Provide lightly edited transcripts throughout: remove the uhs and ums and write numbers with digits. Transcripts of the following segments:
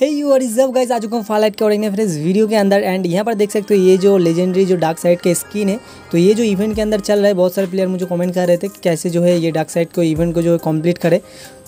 Hey you are is up guys, आ चुका हूँ फारलाइट के और एक नए फ्रेंड्स वीडियो के अंदर। एंड यहाँ पर देख सकते हो ये जो लेजेंडरी जो डार्कसाइड के स्किन है, तो ये जो इवेंट के अंदर चल रहा है, बहुत सारे प्लेयर मुझे कमेंट कर रहे थे कि कैसे जो है ये डार्कसाइड को इवेंट को जो है कम्प्लीट करे।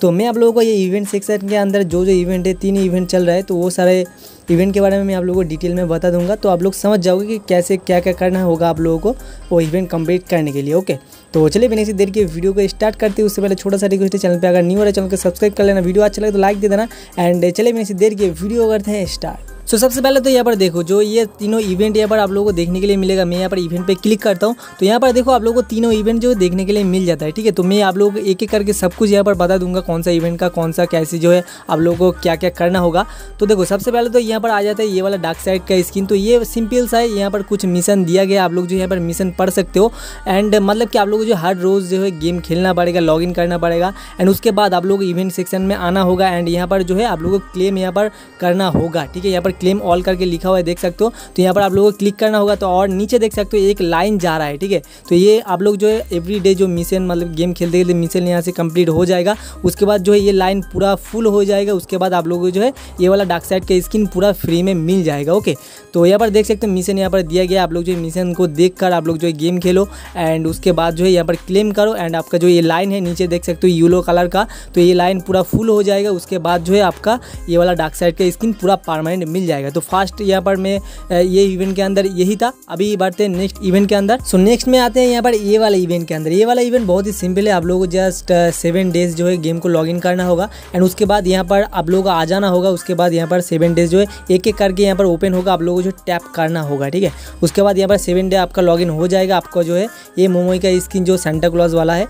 तो मैं आप लोगों को ये इवेंट सेक्शन के अंदर जो जो इवेंट है, 3 इवेंट चल रहा है, तो वो सारे इवेंट के बारे में मैं आप लोगों को डिटेल में बता दूंगा। तो आप लोग समझ जाओगे कि कैसे क्या क्या करना होगा आप लोगों को वो इवेंट कंप्लीट करने के लिए। ओके, तो चलिए बिना किसी देर के वीडियो को स्टार्ट करते हैं। उससे पहले छोटा सा रिक्वेस्ट है, चैनल पे अगर न्यू हो रहा है चैनल को सब्सक्राइब कर लेना, वीडियो अच्छा लगे तो लाइक दे देना। एंड चलिए बिना किसी देर के वीडियो करते हैं स्टार्ट। तो सबसे पहले तो यहाँ पर देखो जो ये तीनों इवेंट यहाँ पर आप लोगों को देखने के लिए मिलेगा। मैं यहाँ पर इवेंट पे क्लिक करता हूँ तो यहाँ पर देखो आप लोगों को तीनों इवेंट जो देखने के लिए मिल जाता है। ठीक है, तो मैं आप लोगों को एक एक करके सब कुछ यहाँ पर बता दूंगा, कौन सा इवेंट का कौन सा कैसे जो है आप लोगों को क्या क्या करना होगा। तो देखो सबसे पहले तो यहाँ पर आ जाता है ये वाला डार्कसाइड का स्किन। तो ये सिंपल सा है, यहाँ पर कुछ मिशन दिया गया, आप लोग जो यहाँ पर मिशन पढ़ सकते हो। एंड मतलब कि आप लोग जो हर रोज़ जो है गेम खेलना पड़ेगा, लॉग इन करना पड़ेगा, एंड उसके बाद आप लोग इवेंट सेक्शन में आना होगा। एंड यहाँ पर जो है आप लोगों को क्लेम यहाँ पर करना होगा। ठीक है, यहाँ पर क्लेम ऑल करके लिखा हुआ है, देख सकते हो। तो यहाँ पर आप लोगों को क्लिक करना होगा, तो और नीचे देख सकते हो एक लाइन जा रहा है। ठीक है, तो ये आप लोग जो है एवरी डे जो मिशन मतलब गेम खेलते खेलते मिशन यहाँ से कंप्लीट हो जाएगा। उसके बाद जो है ये लाइन पूरा फुल हो जाएगा, उसके बाद आप लोगों को जो है ये वाला डार्कसाइड का स्किन पूरा फ्री में मिल जाएगा। ओके, तो यहाँ पर देख सकते हो मिशन यहाँ पर दिया गया, आप लोग जो मिशन को देख कर आप लोग जो है गेम खेलो एंड उसके बाद जो है यहाँ पर क्लेम करो। एंड आपका जो ये लाइन है नीचे देख सकते हो येलो कलर का, तो ये लाइन पूरा फुल हो जाएगा। उसके बाद जो है आपका ये वाला डार्कसाइड का स्किन पूरा परमानेंट मिल जाएगा। तो फास्ट यहाँ पर मैं ये इवेंट के अंदर यही था। अभी बढ़ते हैं नेक्स्ट इवेंट के अंदर। सो नेक्स्ट में आते हैं यहाँ पर ये वाला इवेंट के अंदर। ये वाला इवेंट बहुत ही सिंपल है, आप लोगों को जस्ट 7 डेज जो है गेम को लॉग इन करना होगा एंड उसके बाद यहाँ पर आप लोगों को आ जाना होगा। उसके बाद यहाँ पर 7 डेज जो है एक एक करके यहाँ पर ओपन होगा, आप लोगों को जो टैप करना होगा। ठीक है, उसके बाद यहाँ पर 7 डे आपका लॉग इन हो जाएगा। आपका जो है ये मोमोई का स्किन जो सांता क्लॉज वाला है,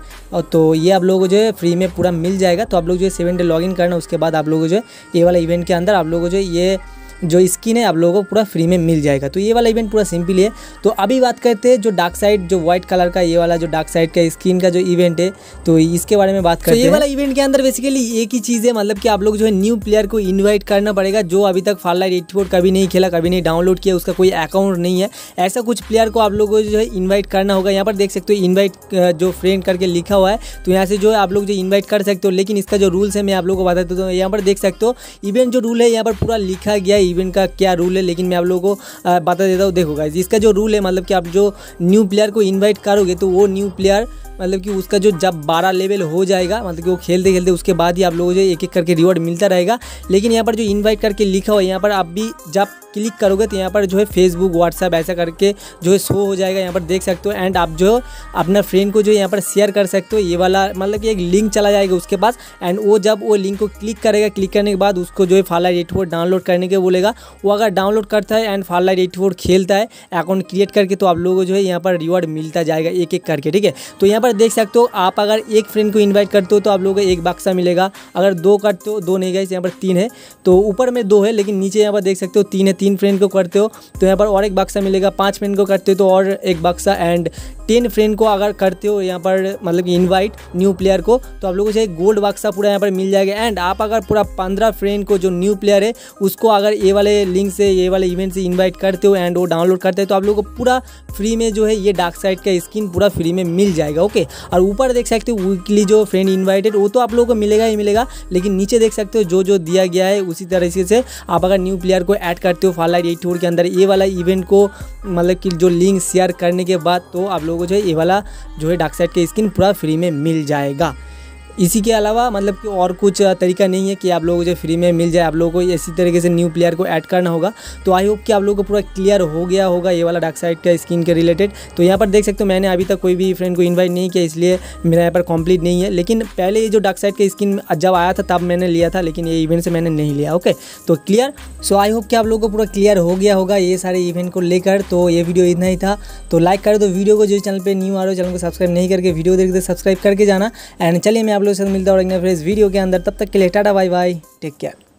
तो ये आप लोगों को जो है फ्री में पूरा मिल जाएगा। तो आप लोग जो है 7 डे लॉग इन करना, उसके बाद आप लोगों को जो है ये वाला इवेंट के अंदर आप लोगों को जो है ये जो स्किन है आप लोगों को पूरा फ्री में मिल जाएगा। तो ये वाला इवेंट पूरा सिंपल है। तो अभी बात करते हैं जो डार्कसाइड जो व्हाइट कलर का ये वाला जो डार्कसाइड का स्किन का जो इवेंट है, तो इसके बारे में बात करते हैं। ये वाला इवेंट के अंदर बेसिकली एक ही चीज़ है, मतलब कि आप लोग जो है न्यू प्लेयर को इन्वाइट करना पड़ेगा, जो अभी तक फारलाइट 84 कभी नहीं खेला, कभी नहीं डाउनलोड किया, उसका कोई अकाउंट नहीं है, ऐसा कुछ प्लेयर को आप लोगों को जो है इन्वाइट करना होगा। यहाँ पर देख सकते हो इन्वाइट जो फ्रेंड करके लिखा हुआ है, तो यहाँ से जो है आप लोग जो इन्वाइट कर सकते हो। लेकिन इसका जो रूल्स है मैं आप लोगों को बता देता हूँ। यहाँ पर देख सकते हो इवेंट जो रूल है यहाँ पर पूरा लिखा गया है, इवेंट का क्या रूल है, लेकिन मैं आप लोगों को बता देता हूँ। देखो गाइस, इसका जो रूल है मतलब कि आप जो न्यू प्लेयर को इनवाइट करोगे तो वो न्यू प्लेयर मतलब कि उसका जो जब 12 लेवल हो जाएगा, मतलब कि वो खेलते खेलते उसके बाद ही आप लोगों को जो एक एक करके रिवॉर्ड मिलता रहेगा। लेकिन यहाँ पर जो इनवाइट करके लिखा हुआ है, यहाँ पर आप भी जब क्लिक करोगे तो यहाँ पर जो है फेसबुक व्हाट्सएप ऐसा करके जो है शो हो जाएगा, यहाँ पर देख सकते हो। एंड आप जो अपना फ्रेंड को जो यहाँ पर शेयर कर सकते हो, ये वाला मतलब कि एक लिंक चला जाएगा उसके पास। एंड वो जब वो लिंक को क्लिक करेगा, क्लिक करने के बाद उसको जो है फारलाइट 84 डाउनलोड करने के बोलेगा। वो अगर डाउनलोड करता है एंड फारलाइट 84 खेलता है अकाउंट क्रिएट करके, तो आप लोगों को जो है यहाँ पर रिवॉर्ड मिलता जाएगा एक एक करके। ठीक है, तो यहाँ पर देख सकते हो आप अगर एक फ्रेंड को इन्वाइट करते हो तो आप लोगों को एक बक्सा मिलेगा, अगर 2 करते हो, 2 नहीं गए यहाँ पर 3 है, तो ऊपर में 2 है लेकिन नीचे यहाँ पर देख सकते हो 3 है। 3 फ्रेंड को करते हो तो यहाँ पर और एक बक्सा मिलेगा, 5 फ्रेंड को करते हो तो और एक बक्सा, एंड 10 फ्रेंड को अगर करते हो यहाँ पर मतलब इनवाइट न्यू प्लेयर को तो आप लोगों को एक गोल्ड बक्सा पूरा यहाँ पर मिल जाएगा। एंड आप अगर पूरा 15 फ्रेंड को जो न्यू प्लेयर है उसको अगर ये वाले लिंक से ये वाले इवेंट से इन्वाइट करते हो एंड वो डाउनलोड करते हैं तो आप लोगों को पूरा फ्री में जो है ये डार्कसाइड का स्किन पूरा फ्री में मिल जाएगा। ओके, और ऊपर देख सकते हो वीकली जो फ्रेंड इन्वाइटेड वो तो आप लोगों को मिलेगा ही मिलेगा, लेकिन नीचे देख सकते हो जो जो दिया गया है उसी तरीके से आप अगर न्यू प्लेयर को ऐड करते हो फारलाइट 84 के अंदर ये वाला इवेंट को मतलब कि जो लिंक शेयर करने के बाद, तो आप लोगों को जो है ये वाला जो है डार्कसाइड का स्किन पूरा फ्री में मिल जाएगा। इसी के अलावा मतलब कि और कुछ तरीका नहीं है कि आप लोगों को जो फ्री में मिल जाए। आप लोगों को इसी तरीके से न्यू प्लेयर को ऐड करना होगा। तो आई होप कि आप लोगों को पूरा क्लियर हो गया होगा ये वाला डार्कसाइड का स्किन के रिलेटेड। तो यहाँ पर देख सकते हो मैंने अभी तक कोई भी फ्रेंड को इन्वाइट नहीं किया, इसलिए मेरा यहाँ पर कंप्लीट नहीं है। लेकिन पहले ये जो डार्कसाइड का स्किन जब आया था तब मैंने लिया था, लेकिन ये इवेंट से मैंने नहीं लिया। ओके, तो क्लियर। सो आई होप कि आप लोगों को पूरा क्लियर हो गया होगा ये सारे इवेंट को लेकर। तो ये वीडियो इतना ही था, तो लाइक कर दो वीडियो को, जो चैनल पर न्यू आ रहे हो चैनल को सब्सक्राइब नहीं करके वीडियो देखते सब्सक्राइब करके जाना। एंड चलिए मैं आप लोगों से मिलता हूं और एक नए फ्रेंड्स वीडियो के अंदर, तब तक के लिए tata bye bye, take care.